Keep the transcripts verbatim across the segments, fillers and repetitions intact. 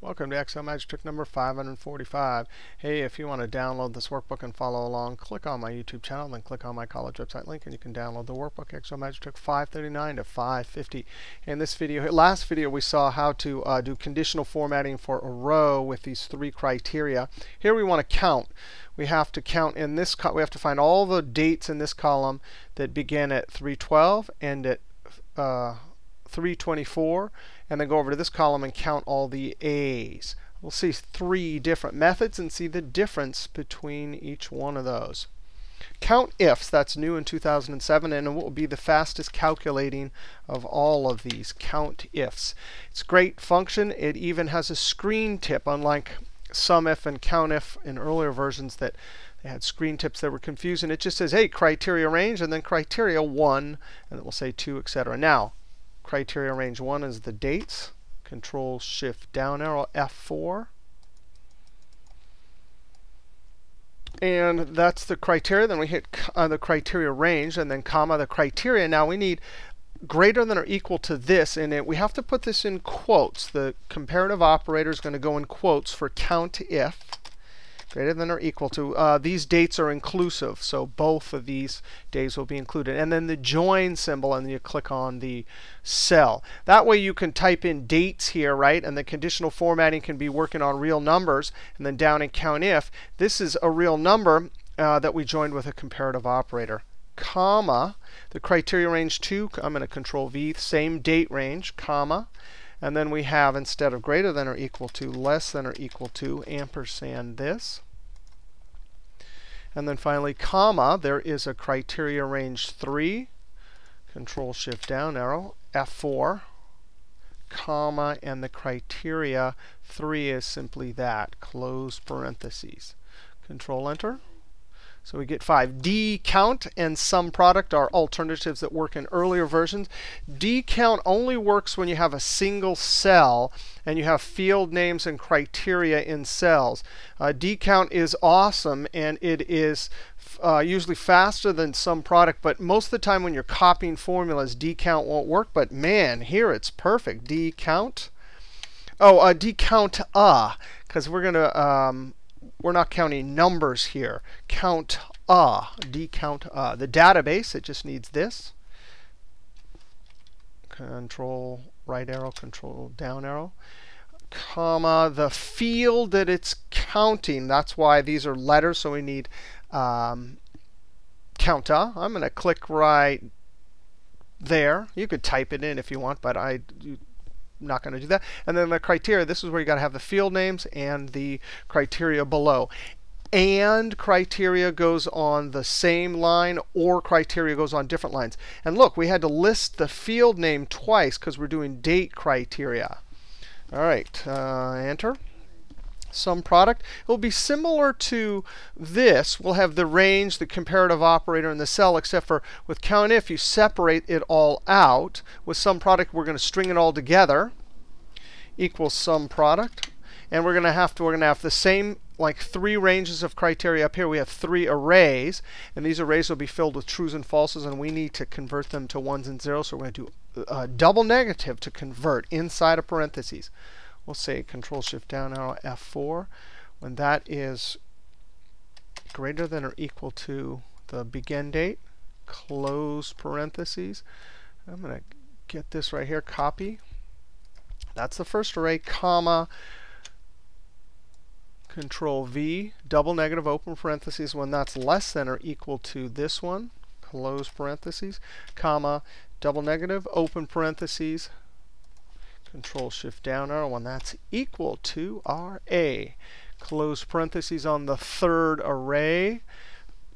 Welcome to Excel Magic Trick number five hundred forty-five. Hey, if you want to download this workbook and follow along, click on my YouTube channel, then click on my college website link, and you can download the workbook, Excel Magic Trick five thirty-nine to five fifty. In this video, last video, we saw how to uh, do conditional formatting for a row with these three criteria. Here we want to count. We have to count in this, we have to find all the dates in this column that begin at three twelve and at uh, three twenty-four, and then go over to this column and count all the A's. We'll see three different methods and see the difference between each one of those. CountIfs, that's new in two thousand seven, and it will be the fastest calculating of all of these CountIfs. It's a great function. It even has a screen tip, unlike SumIf and CountIf in earlier versions that they had screen tips that were confusing. It just says, hey, criteria range, and then criteria one, and it will say two, et cetera. Now, criteria range one is the dates. Control Shift down arrow F four. And that's the criteria. Then we hit uh, the criteria range and then comma the criteria. Now we need greater than or equal to this, and it, we have to put this in quotes. The comparative operator is going to go in quotes for CountIf. Greater than or equal to. Uh, these dates are inclusive, so both of these days will be included. And then the join symbol, and then you click on the cell. That way you can type in dates here, right? And the conditional formatting can be working on real numbers. And then down in CountIf, this is a real number uh, that we joined with a comparative operator. Comma, the criteria range two, I'm going to Control V, same date range, comma. And then we have, instead of greater than or equal to, less than or equal to, ampersand this. And then finally, comma, there is a criteria range three, Control Shift down arrow, F four, comma, and the criteria three is simply that, close parentheses. Control Enter. So we get five. DCOUNT and SUMPRODUCT are alternatives that work in earlier versions. DCOUNT only works when you have a single cell and you have field names and criteria in cells. Uh, DCOUNT is awesome, and it is uh, usually faster than SUMPRODUCT, but most of the time when you're copying formulas, DCOUNT won't work. But man, here it's perfect. DCOUNT. Oh, uh, DCOUNTA, because we're going to... Um, We're not counting numbers here. CountIf, DCOUNTA. The database, it just needs this. Control right arrow, Control down arrow. Comma, the field that it's counting. That's why these are letters, so we need um, CountIf. I'm going to click right there. You could type it in if you want, but I... You, not going to do that. And then the criteria, this is where you got to have the field names and the criteria below. And criteria goes on the same line, or criteria goes on different lines. And look, we had to list the field name twice because we're doing date criteria. All right, uh, Enter. SumProduct. It will be similar to this. We'll have the range, the comparative operator, and the cell, except for with CountIf, you separate it all out. With SumProduct, we're going to string it all together, equals SumProduct. And we're going to have to, we're going to have the same, like three ranges of criteria up here. We have three arrays. And these arrays will be filled with trues and falses, and we need to convert them to ones and zeros. So we're going to do a double negative to convert inside of parentheses. We'll say Control Shift down arrow F four. When that is greater than or equal to the begin date, close parentheses. I'm going to get this right here, copy. That's the first array, comma, Control V, double negative, open parentheses. When that's less than or equal to this one, close parentheses, comma, double negative, open parentheses. Control Shift down arrow when that's equal to R A. Close parentheses on the third array.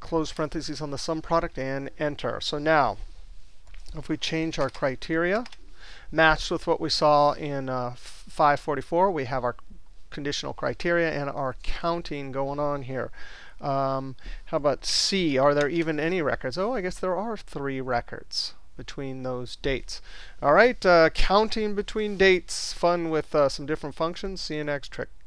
Close parentheses on the SumProduct, and Enter. So now, if we change our criteria, matched with what we saw in uh, five forty-four, we have our conditional criteria and our counting going on here. Um, how about C? Are there even any records? Oh, I guess there are three records between those dates. All right, uh, counting between dates, fun with uh, some different functions. See you next trick.